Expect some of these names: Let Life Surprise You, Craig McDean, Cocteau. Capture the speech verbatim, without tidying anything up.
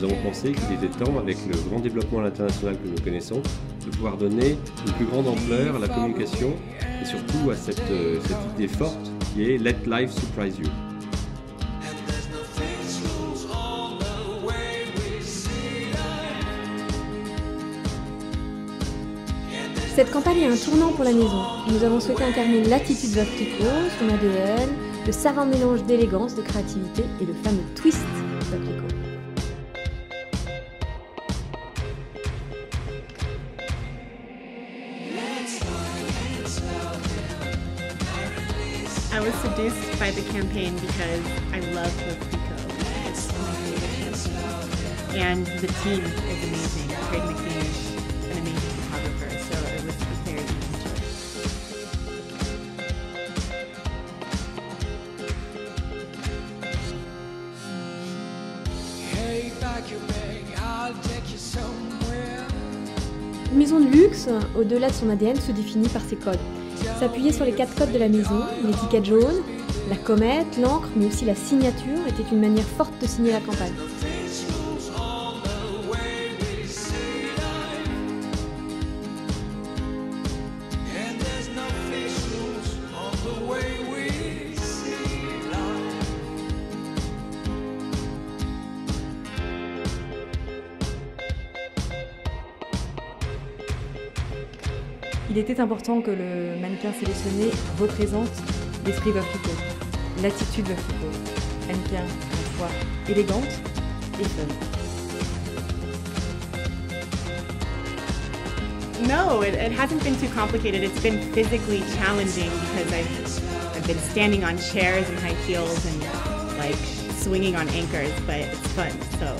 nous avons pensé qu'il était temps, avec le grand développement à l'international que nous connaissons, de pouvoir donner une plus grande ampleur à la communication et surtout à cette, cette idée forte qui est « Let Life Surprise You ». Cette campagne est un tournant pour la maison. Nous avons souhaité incarner l'attitude de Cocteau, son A D N, le savant mélange d'élégance, de créativité et le fameux twist de Cocteau. I was seduced by the campaign because I love Cocteau. It's my favorite show. And the team is amazing. Craig McDean is an amazing photographer, so it was a very easy choice. Hey, pack your bag, I'll take you somewhere. Une maison de luxe, au-delà de son A D N, se définit par ses codes. S'appuyer sur les quatre codes de la maison, l'étiquette jaune, la comète, l'encre, mais aussi la signature, était une manière forte de signer la campagne. Il était important que le mannequin sélectionné représente l'esprit Cocteau, l'attitude Cocteau, mannequin à la fois élégante et fun. No, it, it hasn't been too complicated. It's been physically challenging because I've, I've been standing on chairs and high heels and like swinging on anchors, but it's fun, so.